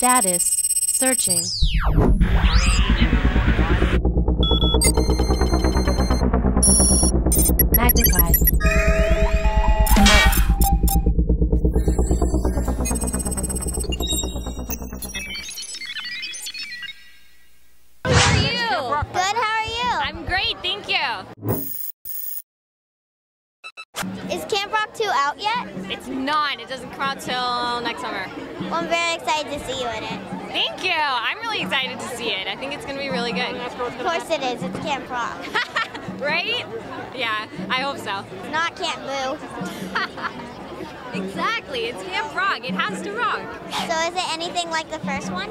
Status, searching. 3, 2, 1. Magnified. How are you? Good, how are you? I'm great, thank you. Is Camp Rock 2 out yet? It's not. It doesn't come out till next summer. Well, I'm very excited to see you in it. Thank you. I'm really excited to see it. I think it's going to be really good. Of course it is. It's Camp Rock. Right? Yeah, I hope so. It's not Camp Boo. Exactly. It's Camp Rock. It has to rock. So is it anything like the first one?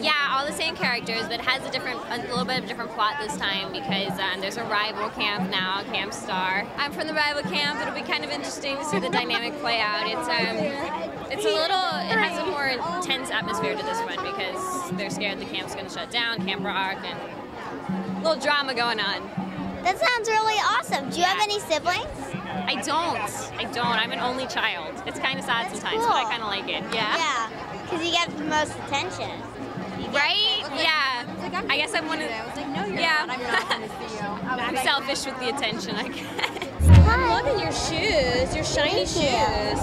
Yeah, all the same characters, but it has a little bit of a different plot this time because there's a rival camp now, Camp Star. I'm from the rival camp. It'll be kind of interesting to see the dynamic play out. It has a more intense atmosphere to this one because they're scared the camp's going to shut down, Camp Rock, and a little drama going on. That sounds really awesome. Do you have any siblings? I don't. I'm an only child. It's kind of sad sometimes, but I kind of like it. Yeah. Yeah, because you get the most attention. Right? Yeah. I guess I'm one of. I was like, no, you're not. I'm not going to see you. I'm selfish with the attention, I guess. I'm loving your shoes. Your shiny shoes.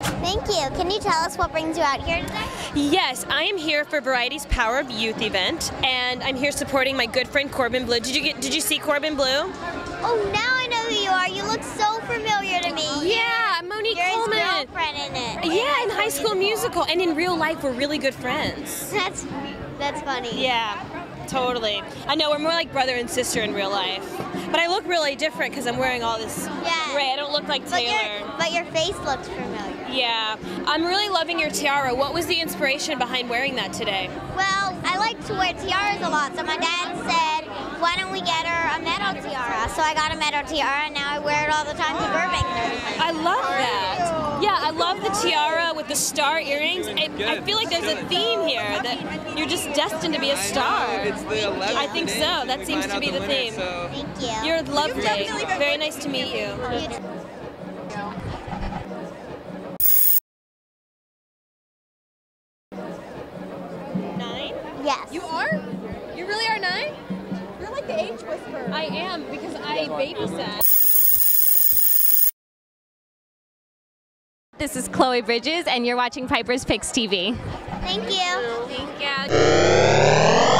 Thank you. Can you tell us what brings you out here today? Yes, I am here for Variety's Power of Youth event, and I'm here supporting my good friend Corbin Bleu. Did you see Corbin Bleu? Oh, now I know who you are. You look so familiar to me. Yeah, Monique Coleman. You're his girlfriend in it. Yeah, in High School Musical. And in real life, we're really good friends. That's funny. Yeah, totally. I know, we're more like brother and sister in real life. But I look really different because I'm wearing all this gray. I don't look like Taylor. But your face looks familiar. Yeah. I'm really loving your tiara. What was the inspiration behind wearing that today? Well, I like to wear tiaras a lot, so my dad said, why don't we get her a metal tiara? So I got a metal tiara, and now I wear it all the time to Burbank. I love that. Yeah, I love the tiara with the star earrings. I feel like there's a theme here that you're just destined to be a star. I think so. That seems to be the theme. Thank you. You're lovely. Very nice to meet you. I am, because I babysat. This is Chloe Bridges, and you're watching Piper's Picks TV. Thank you. Thank you.